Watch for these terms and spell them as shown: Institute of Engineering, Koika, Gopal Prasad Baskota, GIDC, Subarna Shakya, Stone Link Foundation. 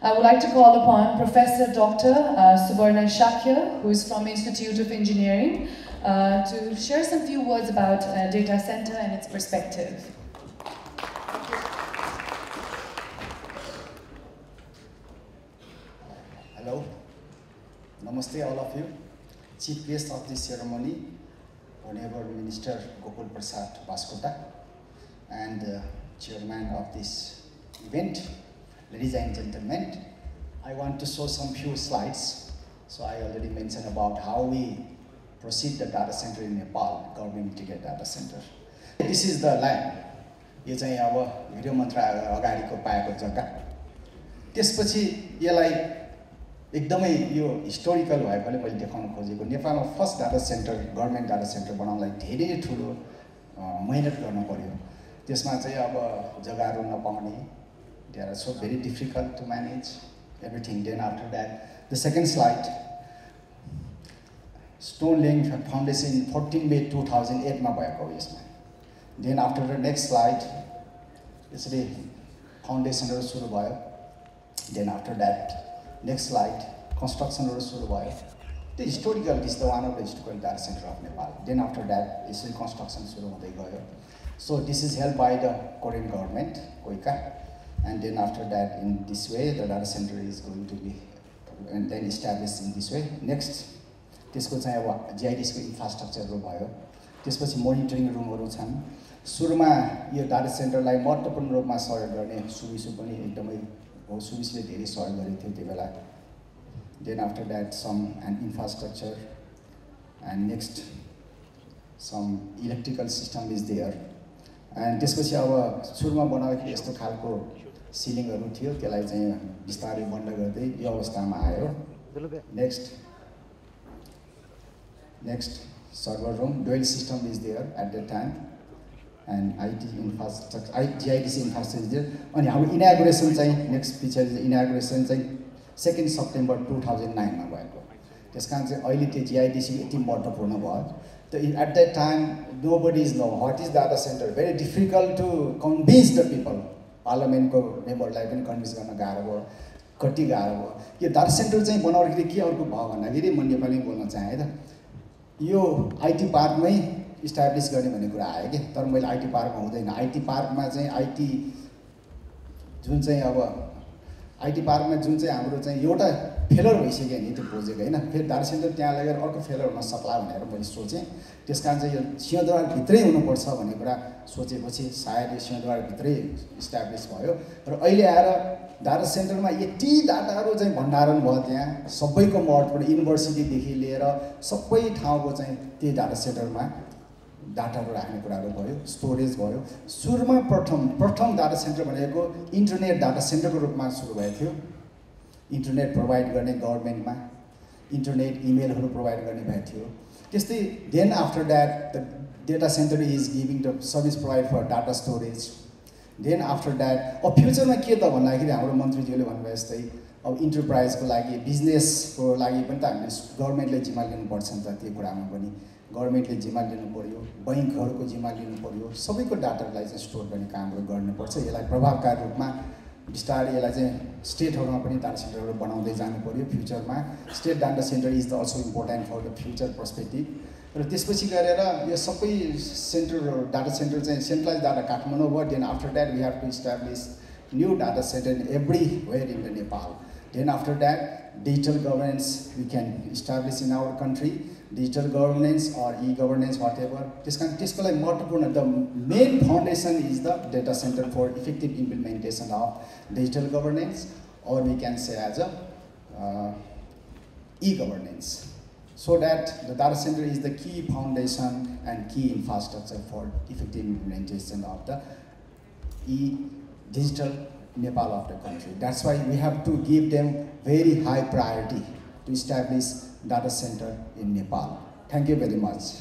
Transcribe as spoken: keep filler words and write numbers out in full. I would like to call upon Professor Doctor Uh, Subarna Shakya, who is from Institute of Engineering, uh, to share some few words about uh, data center and its perspective. Hello, namaste all of you. Chief guest of this ceremony, Honorable Minister Gopal Prasad Baskota, and uh, chairman of this event. Ladies and gentlemen, I want to show some few slides. So I already mentioned about how we proceed the data center in Nepal, government integrated data center. This is the land. This is our video mantra agari paeko jagga. त्यसपछि यसलाई एकदमै यो historical भएकोले मैले देखाउन खोजेको नेपालमा first data centre government data centre बनाउनलाई धेरै ठुलो मेहनत गर्न पर्यो त्यसमा चाहिँ अब जग्गाहरू नपाउने they are so very difficult to manage everything. Then after that, the second slide, Stone Link Foundation, fourteen May two thousand eight ma bhayeko yesma. Then after the next slide, it's the foundation haru suru bhayo. Then after that, next slide, construction haru suru bhayo. The historical is the one of the historical data center of Nepal. Then after that, it's the construction suru hudai gayo. So this is held by the Korean government, Koika. And then after that, in this way, the data center is going to be and then established in this way. Next, this is G I D C infrastructure. This is monitoring room. Surma, your data center like multiple room, then after that, some and infrastructure. And next, some electrical system is there. And this was our Surma Bonaki Estokalko. Ceiling or roof, till I say, disturbing bandagadi, yavastamayo. Next, next server room, dual system is there at that time, and I T infrastructure, G I D C infrastructure is there. And our inauguration, next picture is inauguration, second September two thousand nine. This kind of oily G I D C team water program. At that time, nobody is know what is data center. Very difficult to convince the people. Parliament को memberलाई पनि convince गर्न गाह्रो भयो कति गाह्रो भयो यो data center चाहिँ बनाउनले के अर्को भयो भन्दाखेरि म नेपाली बोल्न चाहे त यो आईटी पार्कमै इस्टाब्लिश गर्ने भन्ने कुरा आयो के तर मैले आईटी पार्कमा हुँदैन आईटी पार्कमा चाहिँ आईटी जुन चाहिँ अब आईटी पार्कमा जुन चाहिँ हाम्रो चाहिँ एउटा फेलर भइसक्यो नि त्यो प्रोजेक्ट हैन फेरि डाटा सेन्टर त्यहाँ लगेर अर्को फेलर हुन सक्ला भनेर मैले सोचे त्यसकारण चाहिँ यो सिंहदरबार भित्रै हुनु पर्छ भन्ने कुरा सोचेपछि सायद यो सिंहदरबार भित्रै इस्टाब्लिश भयो र अहिले आएर डाटा सेन्टरमा यति डाटाहरु चाहिँ भण्डारण भयो त्यहाँ सबैको महत्वपूर्ण युनिभर्सिटी देखि लिएर सबै ठाउँको चाहिँ त्यही डाटा सेन्टरमा डाटाहरु राख्ने कुराहरु भयो स्टोरेज भयो सुरुमा प्रथम प्रथम डाटा सेन्टर भनेको इन्टरनेट डाटा सेन्टरको रूपमा सुरु भएको थियो इन्टरनेट प्रोवाइड गर्ने गभर्नमेन्टमा इन्टरनेट इमेलहरु प्रोवाइड गर्ने भए थियो त्यस्तै then after that the data centre is giving the service provide for data storage then after that अब फ्युचरमा के त भन्दाखेरि हाम्रो मन्त्रीज्यूले भन्नुभयो जस्तै अब इन्टरप्राइजको लागि बिजनेसको लागि पनि त हामीले गभर्नमेन्टले जिम्मा लिनुपर्छ नि त त्यो कुरामा पनि गभर्नमेन्टले जिम्मा लिनु पर्यो बैंकहरुको जिम्मा लिनु पर्यो सबैको डाटालाई चाहिँ स्टोर गर्ने कामहरु गर्नुपर्छ यसलाई प्रभावकारी रूपमा बिस्तारै यसलाई चाहिँ स्टेटहरुमा पनि डाटा सेन्टरहरु बनाउँदै जानु पर्यो फ्युचरमा state data centre is the also important for the future perspective र त्यसपछि गरेर यो सबै सेन्टरहरु डाटा सेन्टर चाहिँ सेन्ट्रलाइज डाटा काठमाडौँ भयो then after that we have to establish new data centre in everywhere in the Nepal then after that digital governance we can establish in our country digital governance or e governance whatever त्यसकारण त्यसको लागि महत्त्वपूर्ण the main foundation is the data centre for effective implementation of digital governance or we can say as a e governance so that the data centre is the key foundation and key infrastructure for effective implementation of the e digital Nepal of the country that's why we have to give them very high priority to establish data center in Nepal. Thank you very much.